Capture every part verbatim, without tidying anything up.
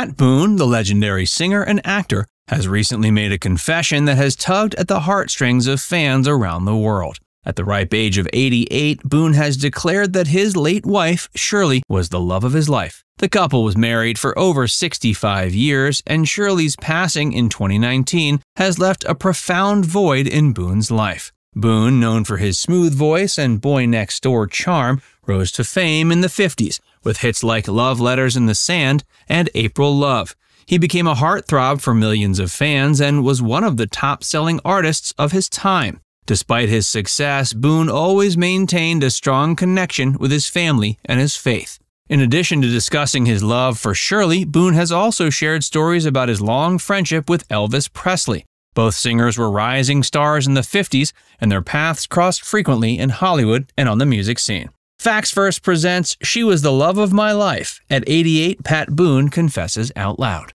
Pat Boone, the legendary singer and actor, has recently made a confession that has tugged at the heartstrings of fans around the world. At the ripe age of eighty-eight, Boone has declared that his late wife, Shirley, was the love of his life. The couple was married for over sixty-five years, and Shirley's passing in twenty nineteen has left a profound void in Boone's life. Boone, known for his smooth voice and boy-next-door charm, rose to fame in the fifties with hits like Love Letters in the Sand and April Love. He became a heartthrob for millions of fans and was one of the top-selling artists of his time. Despite his success, Boone always maintained a strong connection with his family and his faith. In addition to discussing his love for Shirley, Boone has also shared stories about his long friendship with Elvis Presley. Both singers were rising stars in the fifties, and their paths crossed frequently in Hollywood and on the music scene. Facts Verse presents She Was the Love of My Life. At eighty-eight, Pat Boone confesses out loud.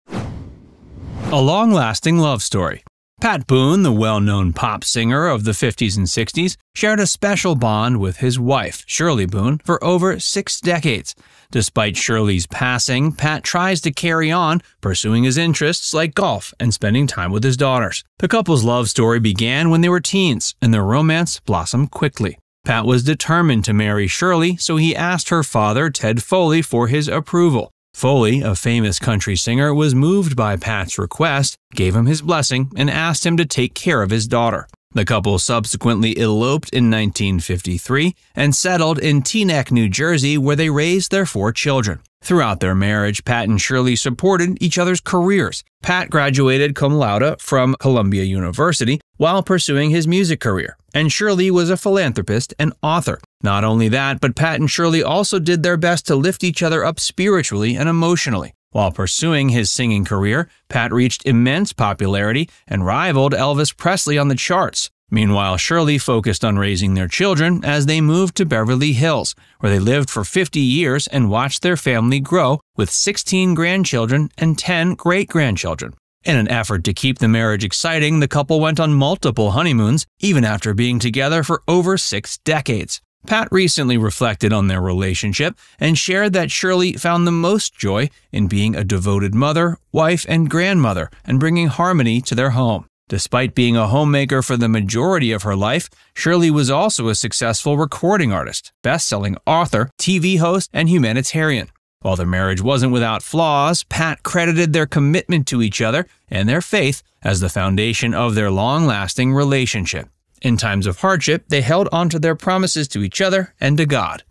A long-lasting love story. Pat Boone, the well-known pop singer of the fifties and sixties, shared a special bond with his wife, Shirley Boone, for over six decades. Despite Shirley's passing, Pat tries to carry on, pursuing his interests like golf and spending time with his daughters. The couple's love story began when they were teens, and their romance blossomed quickly. Pat was determined to marry Shirley, so he asked her father, Ted Foley, for his approval. Foley, a famous country singer, was moved by Pat's request, gave him his blessing, and asked him to take care of his daughter. The couple subsequently eloped in nineteen fifty-three and settled in Teaneck, New Jersey, where they raised their four children. Throughout their marriage, Pat and Shirley supported each other's careers. Pat graduated cum laude from Columbia University while pursuing his music career, and Shirley was a philanthropist and author. Not only that, but Pat and Shirley also did their best to lift each other up spiritually and emotionally. While pursuing his singing career, Pat reached immense popularity and rivaled Elvis Presley on the charts. Meanwhile, Shirley focused on raising their children as they moved to Beverly Hills, where they lived for fifty years and watched their family grow with sixteen grandchildren and ten great-grandchildren. In an effort to keep the marriage exciting, the couple went on multiple honeymoons, even after being together for over six decades. Pat recently reflected on their relationship and shared that Shirley found the most joy in being a devoted mother, wife, and grandmother, and bringing harmony to their home. Despite being a homemaker for the majority of her life, Shirley was also a successful recording artist, best-selling author, T V host, and humanitarian. While their marriage wasn't without flaws, Pat credited their commitment to each other and their faith as the foundation of their long-lasting relationship. In times of hardship, they held on to their promises to each other and to God.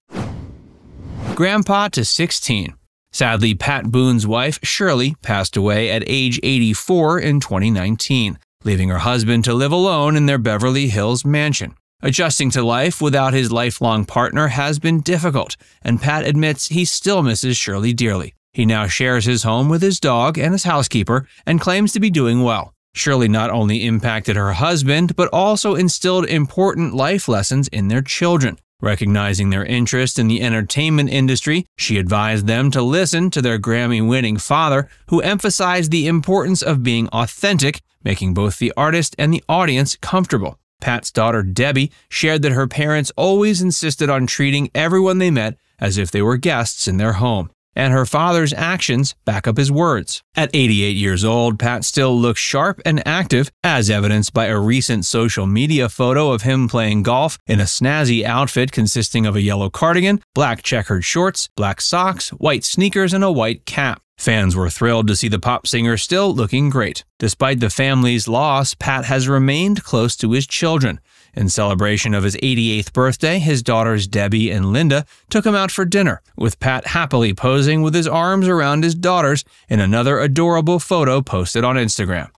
Grandpa to sixteen. Sadly, Pat Boone's wife, Shirley, passed away at age eighty-four in twenty nineteen. Leaving her husband to live alone in their Beverly Hills mansion. Adjusting to life without his lifelong partner has been difficult, and Pat admits he still misses Shirley dearly. He now shares his home with his dog and his housekeeper and claims to be doing well. Shirley not only impacted her husband, but also instilled important life lessons in their children. Recognizing their interest in the entertainment industry, she advised them to listen to their Grammy-winning father, who emphasized the importance of being authentic, making both the artist and the audience comfortable. Pat's daughter, Debbie, shared that her parents always insisted on treating everyone they met as if they were guests in their home, and her father's actions back up his words. At eighty-eight years old, Pat still looks sharp and active, as evidenced by a recent social media photo of him playing golf in a snazzy outfit consisting of a yellow cardigan, black checkered shorts, black socks, white sneakers, and a white cap. Fans were thrilled to see the pop singer still looking great. Despite the family's loss, Pat has remained close to his children. In celebration of his eighty-eighth birthday, his daughters Debbie and Linda took him out for dinner, with Pat happily posing with his arms around his daughters in another adorable photo posted on Instagram.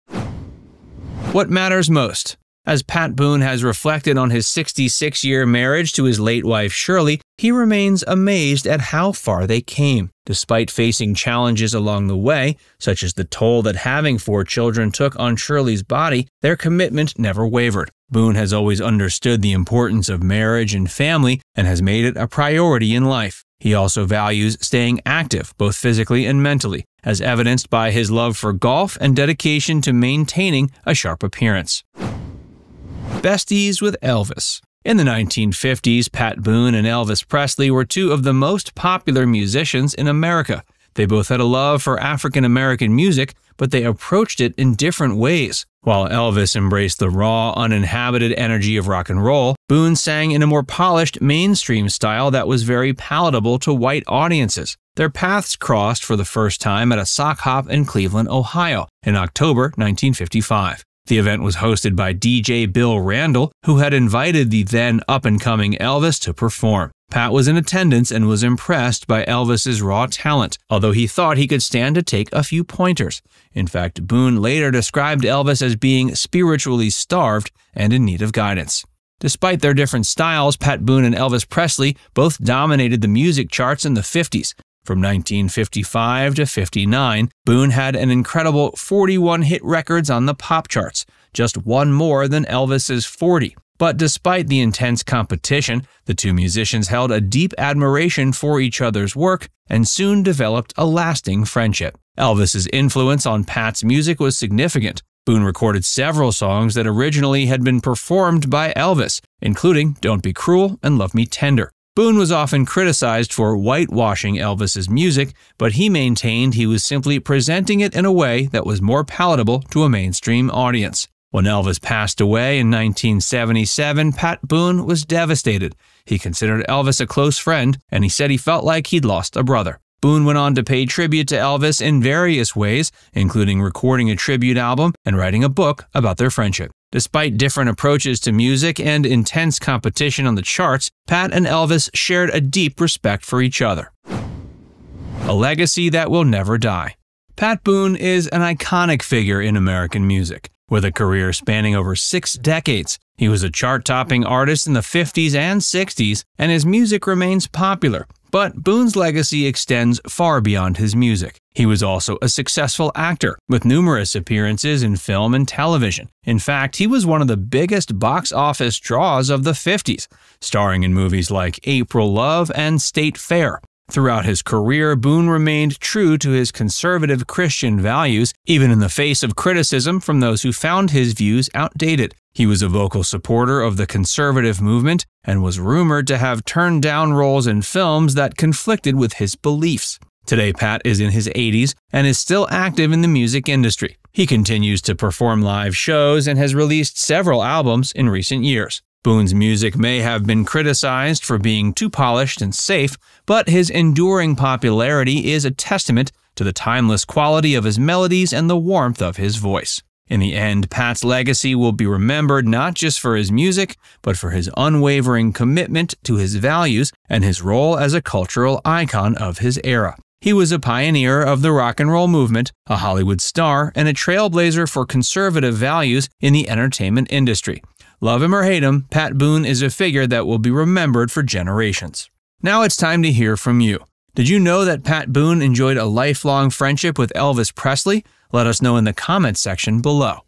What matters most? As Pat Boone has reflected on his sixty-six-year marriage to his late wife Shirley, he remains amazed at how far they came. Despite facing challenges along the way, such as the toll that having four children took on Shirley's body, their commitment never wavered. Boone has always understood the importance of marriage and family and has made it a priority in life. He also values staying active, both physically and mentally, as evidenced by his love for golf and dedication to maintaining a sharp appearance. Besties with Elvis. In the nineteen fifties, Pat Boone and Elvis Presley were two of the most popular musicians in America. They both had a love for African-American music, but they approached it in different ways. While Elvis embraced the raw, uninhabited energy of rock and roll, Boone sang in a more polished, mainstream style that was very palatable to white audiences. Their paths crossed for the first time at a sock hop in Cleveland, Ohio, in October nineteen fifty-five. The event was hosted by D J Bill Randall, who had invited the then up-and-coming Elvis to perform. Pat was in attendance and was impressed by Elvis's raw talent, although he thought he could stand to take a few pointers. In fact, Boone later described Elvis as being spiritually starved and in need of guidance. Despite their different styles, Pat Boone and Elvis Presley both dominated the music charts in the fifties. From nineteen fifty-five to fifty-nine, Boone had an incredible forty-one hit records on the pop charts, just one more than Elvis's forty. But despite the intense competition, the two musicians held a deep admiration for each other's work and soon developed a lasting friendship. Elvis's influence on Pat's music was significant. Boone recorded several songs that originally had been performed by Elvis, including Don't Be Cruel and Love Me Tender. Boone was often criticized for whitewashing Elvis's music, but he maintained he was simply presenting it in a way that was more palatable to a mainstream audience. When Elvis passed away in nineteen seventy-seven, Pat Boone was devastated. He considered Elvis a close friend, and he said he felt like he'd lost a brother. Boone went on to pay tribute to Elvis in various ways, including recording a tribute album and writing a book about their friendship. Despite different approaches to music and intense competition on the charts, Pat and Elvis shared a deep respect for each other. A legacy that will never die. Pat Boone is an iconic figure in American music. With a career spanning over six decades, he was a chart-topping artist in the fifties and sixties, and his music remains popular. But Boone's legacy extends far beyond his music. He was also a successful actor, with numerous appearances in film and television. In fact, he was one of the biggest box office draws of the fifties, starring in movies like April Love and State Fair. Throughout his career, Boone remained true to his conservative Christian values, even in the face of criticism from those who found his views outdated. He was a vocal supporter of the conservative movement and was rumored to have turned down roles in films that conflicted with his beliefs. Today, Pat is in his eighties and is still active in the music industry. He continues to perform live shows and has released several albums in recent years. Boone's music may have been criticized for being too polished and safe, but his enduring popularity is a testament to the timeless quality of his melodies and the warmth of his voice. In the end, Pat's legacy will be remembered not just for his music, but for his unwavering commitment to his values and his role as a cultural icon of his era. He was a pioneer of the rock and roll movement, a Hollywood star, and a trailblazer for conservative values in the entertainment industry. Love him or hate him, Pat Boone is a figure that will be remembered for generations. Now it's time to hear from you. Did you know that Pat Boone enjoyed a lifelong friendship with Elvis Presley? Let us know in the comments section below.